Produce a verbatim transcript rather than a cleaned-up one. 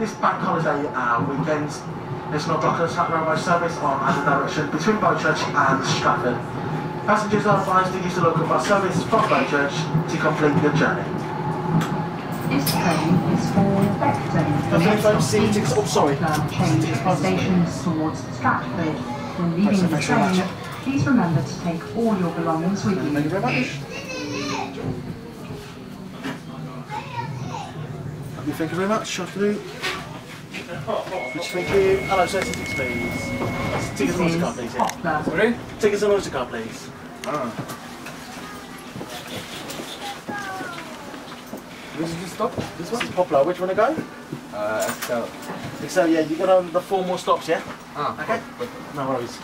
This bank holiday uh, weekend is not blocked as a railway service on either direction between Bow Church and Stratford. Passengers are advised to use the local bus service from Bow Church to complete the journey. This train is for Beckton. The next stop is oh, sorry. Change stations towards Stratford. When leaving the train, please remember to take all your belongings with you. Thank you very much. Thank you very much. Afternoon. Thank you. Hello, sir. Tickets, please. Tickets and auto card, please. Yeah. Sorry? Tickets and auto card, please. Ah. This is the stop? This one? This is Poplar. Which one to go? Uh, Excel. Excel, yeah. You've got um, the four more stops, yeah? Ah. Okay. Cool. No worries.